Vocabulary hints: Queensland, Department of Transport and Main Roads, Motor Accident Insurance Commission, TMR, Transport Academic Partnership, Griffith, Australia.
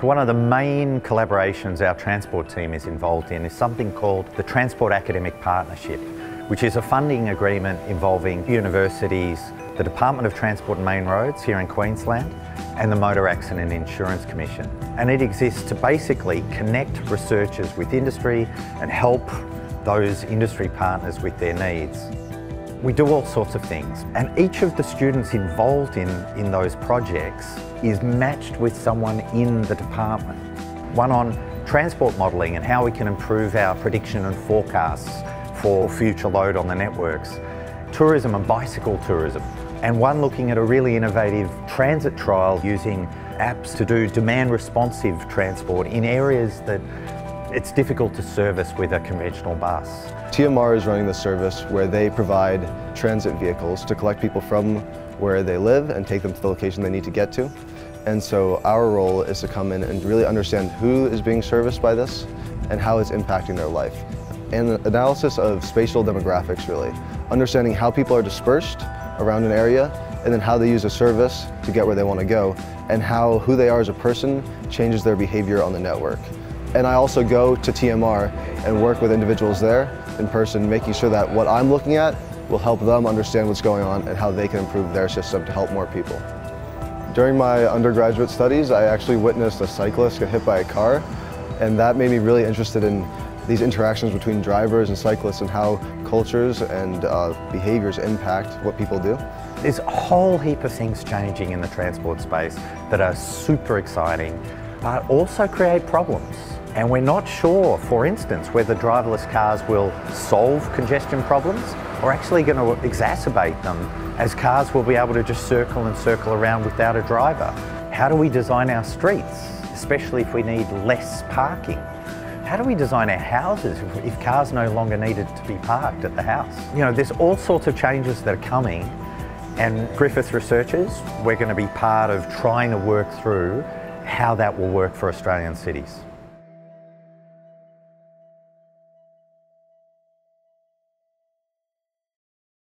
So one of the main collaborations our transport team is involved in is something called the Transport Academic Partnership, which is a funding agreement involving universities, the Department of Transport and Main Roads here in Queensland, and the Motor Accident Insurance Commission. And it exists to basically connect researchers with industry and help those industry partners with their needs. We do all sorts of things, and each of the students involved in those projects is matched with someone in the department. One on transport modelling and how we can improve our prediction and forecasts for future load on the networks, tourism and bicycle tourism, and one looking at a really innovative transit trial using apps to do demand responsive transport in areas that it's difficult to service with a conventional bus. TMR is running the service where they provide transit vehicles to collect people from where they live and take them to the location they need to get to. And so our role is to come in and really understand who is being serviced by this and how it's impacting their life. And the analysis of spatial demographics, really. Understanding how people are dispersed around an area and then how they use a service to get where they want to go, and how who they are as a person changes their behavior on the network. And I also go to TMR and work with individuals there in person, making sure that what I'm looking at will help them understand what's going on and how they can improve their system to help more people. During my undergraduate studies, I actually witnessed a cyclist get hit by a car, and that made me really interested in these interactions between drivers and cyclists and how cultures and behaviors impact what people do. There's a whole heap of things changing in the transport space that are super exciting, but also create problems. And we're not sure, for instance, whether driverless cars will solve congestion problems or actually going to exacerbate them, as cars will be able to just circle and circle around without a driver. How do we design our streets, especially if we need less parking? How do we design our houses if cars no longer needed to be parked at the house? You know, there's all sorts of changes that are coming, and Griffith researchers, we're going to be part of trying to work through how that will work for Australian cities.